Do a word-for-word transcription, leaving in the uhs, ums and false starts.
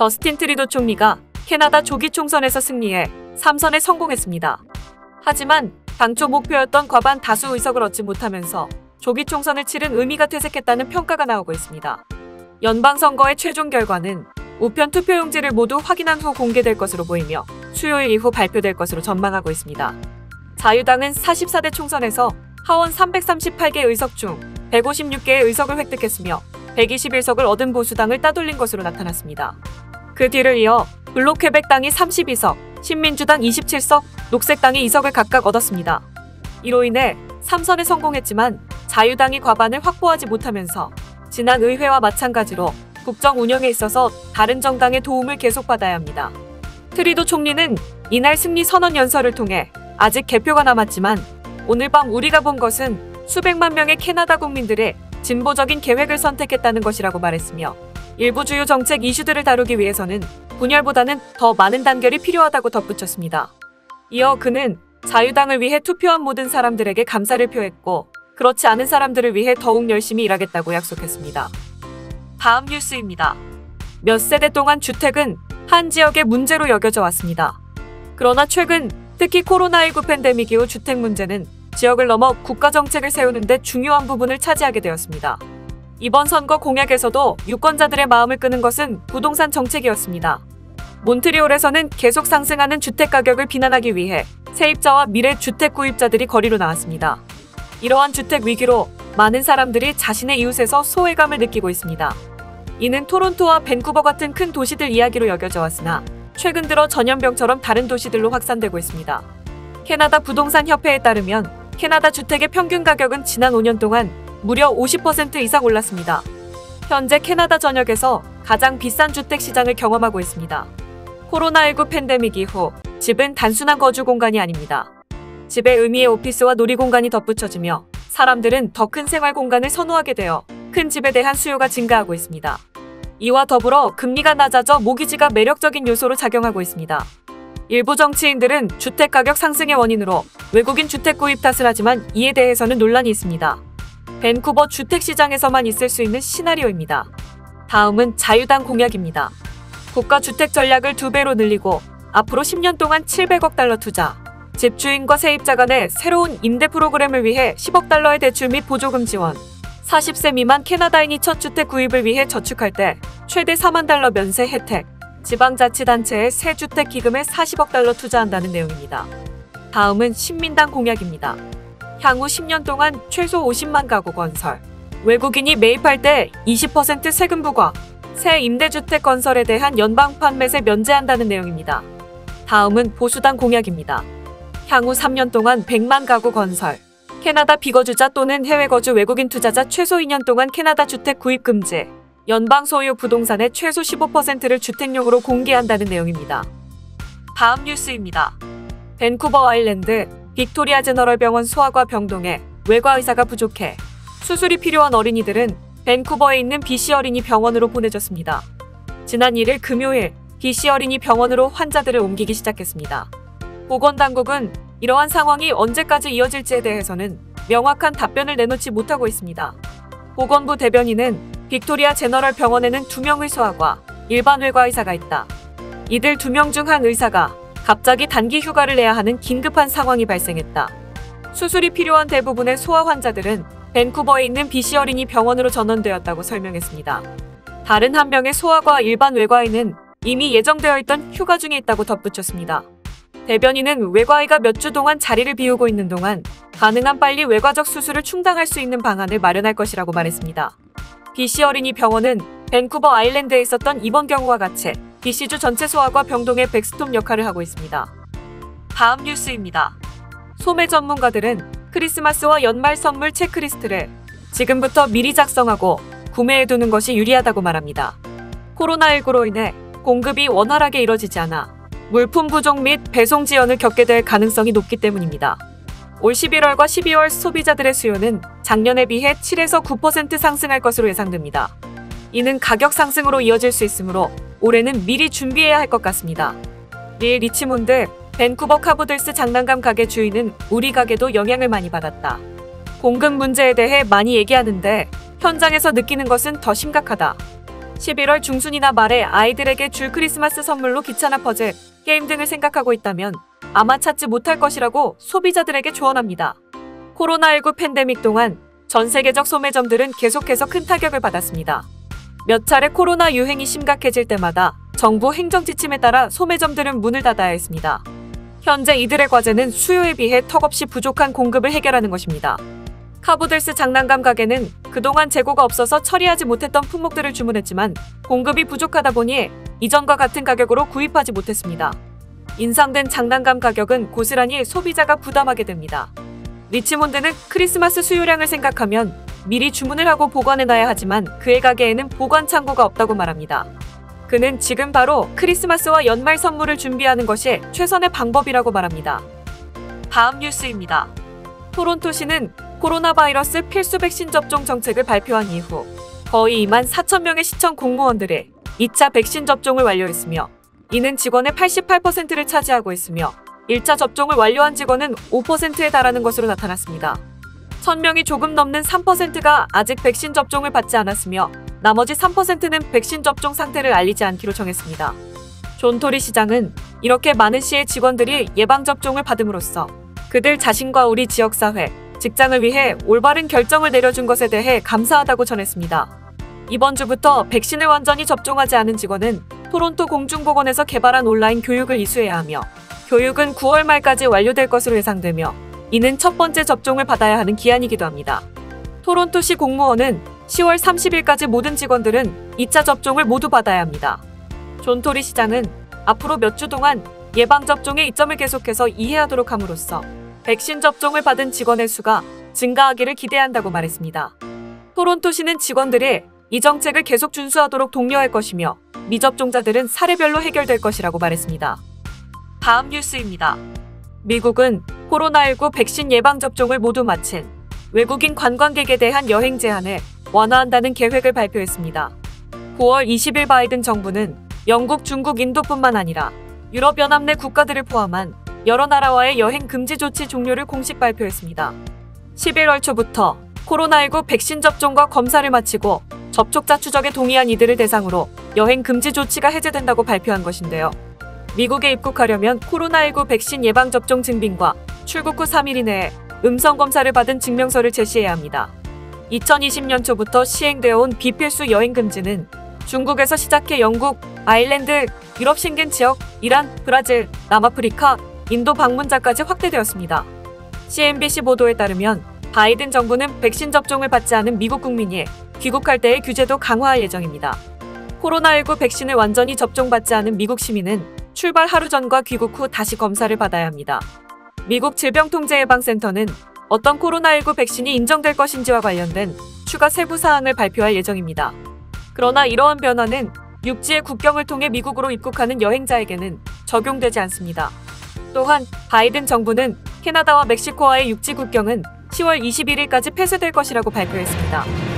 저스틴 트뤼도 총리가 캐나다 조기 총선에서 승리해 삼 선에 성공했습니다. 하지만 당초 목표였던 과반 다수 의석을 얻지 못하면서 조기 총선을 치른 의미가 퇴색했다는 평가가 나오고 있습니다. 연방선거의 최종 결과는 우편 투표용지를 모두 확인한 후 공개될 것으로 보이며 수요일 이후 발표될 것으로 전망하고 있습니다. 자유당은 사십사 대 총선에서 하원 삼백삼십팔 개 의석 중 백오십육 개의 의석을 획득했으며 백이십 일석을 얻은 보수당을 따돌린 것으로 나타났습니다. 그 뒤를 이어 블록퀘벡당이 삼십 이석, 신민주당 이십칠 석, 녹색당이 이석을 각각 얻었습니다. 이로 인해 삼 선에 성공했지만 자유당이 과반을 확보하지 못하면서 지난 의회와 마찬가지로 국정 운영에 있어서 다른 정당의 도움을 계속받아야 합니다. 트뤼도 총리는 이날 승리 선언 연설을 통해 아직 개표가 남았지만 오늘 밤 우리가 본 것은 수백만 명의 캐나다 국민들의 진보적인 계획을 선택했다는 것이라고 말했으며 일부 주요 정책 이슈들을 다루기 위해서는 분열보다는 더 많은 단결이 필요하다고 덧붙였습니다. 이어 그는 자유당을 위해 투표한 모든 사람들에게 감사를 표했고 그렇지 않은 사람들을 위해 더욱 열심히 일하겠다고 약속했습니다. 다음 뉴스입니다. 몇 세대 동안 주택은 한 지역의 문제로 여겨져 왔습니다. 그러나 최근 특히 코로나 일구 팬데믹 이후 주택 문제는 지역을 넘어 국가 정책을 세우는 데 중요한 부분을 차지하게 되었습니다. 이번 선거 공약에서도 유권자들의 마음을 끄는 것은 부동산 정책이었습니다. 몬트리올에서는 계속 상승하는 주택 가격을 비난하기 위해 세입자와 미래 주택 구입자들이 거리로 나왔습니다. 이러한 주택 위기로 많은 사람들이 자신의 이웃에서 소외감을 느끼고 있습니다. 이는 토론토와 밴쿠버 같은 큰 도시들 이야기로 여겨져 왔으나 최근 들어 전염병처럼 다른 도시들로 확산되고 있습니다. 캐나다 부동산 협회에 따르면 캐나다 주택의 평균 가격은 지난 오 년 동안 무려 오십 퍼센트 이상 올랐습니다. 현재 캐나다 전역에서 가장 비싼 주택 시장을 경험하고 있습니다. 코로나 일구 팬데믹 이후 집은 단순한 거주 공간이 아닙니다. 집의 의미에 오피스와 놀이 공간이 덧붙여지며 사람들은 더 큰 생활 공간을 선호하게 되어 큰 집에 대한 수요가 증가하고 있습니다. 이와 더불어 금리가 낮아져 모기지가 매력적인 요소로 작용하고 있습니다. 일부 정치인들은 주택 가격 상승의 원인으로 외국인 주택 구입 탓을 하지만 이에 대해서는 논란이 있습니다. 밴쿠버 주택 시장에서만 있을 수 있는 시나리오입니다. 다음은 자유당 공약입니다. 국가 주택 전략을 두 배로 늘리고 앞으로 십 년 동안 칠백억 달러 투자, 집주인과 세입자 간의 새로운 임대 프로그램을 위해 십억 달러의 대출 및 보조금 지원, 사십 세 미만 캐나다인이 첫 주택 구입을 위해 저축할 때 최대 사만 달러 면세 혜택, 지방자치단체의 새 주택 기금에 사십억 달러 투자한다는 내용입니다. 다음은 신민당 공약입니다. 향후 십 년 동안 최소 오십만 가구 건설, 외국인이 매입할 때 이십 퍼센트 세금 부과, 새 임대주택 건설에 대한 연방 판매세 면제한다는 내용입니다. 다음은 보수당 공약입니다. 향후 삼 년 동안 백만 가구 건설, 캐나다 비거주자 또는 해외 거주 외국인 투자자 최소 이 년 동안 캐나다 주택 구입 금지, 연방 소유 부동산의 최소 십오 퍼센트를 주택용으로 공개한다는 내용입니다. 다음 뉴스입니다. 밴쿠버 아일랜드 빅토리아 제너럴 병원 소아과 병동에 외과 의사가 부족해 수술이 필요한 어린이들은 밴쿠버에 있는 비씨 어린이 병원으로 보내졌습니다. 지난 일 일 금요일 비씨 어린이 병원으로 환자들을 옮기기 시작했습니다. 보건당국은 이러한 상황이 언제까지 이어질지에 대해서는 명확한 답변을 내놓지 못하고 있습니다. 보건부 대변인은 빅토리아 제너럴 병원에는 두 명의 소아과 일반 외과 의사가 있다. 이들 두 명 중 한 의사가 갑자기 단기 휴가를 내야 하는 긴급한 상황이 발생했다. 수술이 필요한 대부분의 소아 환자들은 밴쿠버에 있는 비씨 어린이 병원으로 전원되었다고 설명했습니다. 다른 한 명의 소아과 일반 외과의는 이미 예정되어 있던 휴가 중에 있다고 덧붙였습니다. 대변인은 외과의가 몇 주 동안 자리를 비우고 있는 동안 가능한 빨리 외과적 수술을 충당할 수 있는 방안을 마련할 것이라고 말했습니다. 비씨 어린이 병원은 밴쿠버 아일랜드에 있었던 이번 경우와 같이 비씨주 전체 소아과 병동의 백스톱 역할을 하고 있습니다. 다음 뉴스입니다. 소매 전문가들은 크리스마스와 연말 선물 체크리스트를 지금부터 미리 작성하고 구매해두는 것이 유리하다고 말합니다. 코로나 일구로 인해 공급이 원활하게 이뤄지지 않아 물품 부족 및 배송 지연을 겪게 될 가능성이 높기 때문입니다. 올 십일월과 십이월 소비자들의 수요는 작년에 비해 칠에서 구 퍼센트 상승할 것으로 예상됩니다. 이는 가격 상승으로 이어질 수 있으므로 올해는 미리 준비해야 할 것 같습니다. 릴 리치몬드, 밴쿠버 카브들스 장난감 가게 주인은 우리 가게도 영향을 많이 받았다. 공급 문제에 대해 많이 얘기하는데 현장에서 느끼는 것은 더 심각하다. 십일월 중순이나 말에 아이들에게 줄 크리스마스 선물로 귀찮아 퍼즐, 게임 등을 생각하고 있다면 아마 찾지 못할 것이라고 소비자들에게 조언합니다. 코로나십구 팬데믹 동안 전 세계적 소매점들은 계속해서 큰 타격을 받았습니다. 몇 차례 코로나 유행이 심각해질 때마다 정부 행정 지침에 따라 소매점들은 문을 닫아야 했습니다. 현재 이들의 과제는 수요에 비해 턱없이 부족한 공급을 해결하는 것입니다. 카브들스 장난감 가게는 그동안 재고가 없어서 처리하지 못했던 품목들을 주문했지만 공급이 부족하다 보니 이전과 같은 가격으로 구입하지 못했습니다. 인상된 장난감 가격은 고스란히 소비자가 부담하게 됩니다. 리치몬드는 크리스마스 수요량을 생각하면 미리 주문을 하고 보관해놔야 하지만 그의 가게에는 보관 창고가 없다고 말합니다. 그는 지금 바로 크리스마스와 연말 선물을 준비하는 것이 최선의 방법이라고 말합니다. 다음 뉴스입니다. 토론토시는 코로나 바이러스 필수 백신 접종 정책을 발표한 이후 거의 이만 사천 명의 시청 공무원들이 이 차 백신 접종을 완료했으며 이는 직원의 팔십팔 퍼센트를 차지하고 있으며 일 차 접종을 완료한 직원은 오 퍼센트에 달하는 것으로 나타났습니다. 천 명이 조금 넘는 삼 퍼센트가 아직 백신 접종을 받지 않았으며 나머지 삼 퍼센트는 백신 접종 상태를 알리지 않기로 정했습니다. 존 토리 시장은 이렇게 많은 시의 직원들이 예방접종을 받음으로써 그들 자신과 우리 지역사회, 직장을 위해 올바른 결정을 내려준 것에 대해 감사하다고 전했습니다. 이번 주부터 백신을 완전히 접종하지 않은 직원은 토론토 공중보건에서 개발한 온라인 교육을 이수해야 하며 교육은 구월 말까지 완료될 것으로 예상되며 이는 첫 번째 접종을 받아야 하는 기한이기도 합니다. 토론토시 공무원은 시월 삼십일까지 모든 직원들은 이 차 접종을 모두 받아야 합니다. 존 토리 시장은 앞으로 몇 주 동안 예방접종의 이점을 계속해서 이해하도록 함으로써 백신 접종을 받은 직원의 수가 증가하기를 기대한다고 말했습니다. 토론토시는 직원들이 이 정책을 계속 준수하도록 독려할 것이며 미접종자들은 사례별로 해결될 것이라고 말했습니다. 다음 뉴스입니다. 미국은 코로나십구 백신 예방접종을 모두 마친 외국인 관광객에 대한 여행 제한을 완화한다는 계획을 발표했습니다. 구월 이십일 바이든 정부는 영국, 중국, 인도뿐만 아니라 유럽연합 내 국가들을 포함한 여러 나라와의 여행 금지 조치 종료를 공식 발표했습니다. 십일월 초부터 코로나십구 백신 접종과 검사를 마치고 접촉자 추적에 동의한 이들을 대상으로 여행 금지 조치가 해제된다고 발표한 것인데요. 미국에 입국하려면 코로나십구 백신 예방접종 증빙과 출국 후 삼 일 이내에 음성검사를 받은 증명서를 제시해야 합니다. 이천이십 년 초부터 시행되어 온 비필수 여행 금지는 중국에서 시작해 영국, 아일랜드, 유럽 싱겐 지역, 이란, 브라질, 남아프리카, 인도 방문자까지 확대되었습니다. 씨엔비씨 보도에 따르면 바이든 정부는 백신 접종을 받지 않은 미국 국민이 귀국할 때의 규제도 강화할 예정입니다. 코로나십구 백신을 완전히 접종받지 않은 미국 시민은 출발 하루 전과 귀국 후 다시 검사를 받아야 합니다. 미국 질병통제예방센터는 어떤 코로나십구 백신이 인정될 것인지와 관련된 추가 세부 사항을 발표할 예정입니다. 그러나 이러한 변화는 육지의 국경을 통해 미국으로 입국하는 여행자에게는 적용되지 않습니다. 또한 바이든 정부는 캐나다와 멕시코와의 육지 국경은 시월 이십일일까지 폐쇄될 것이라고 발표했습니다.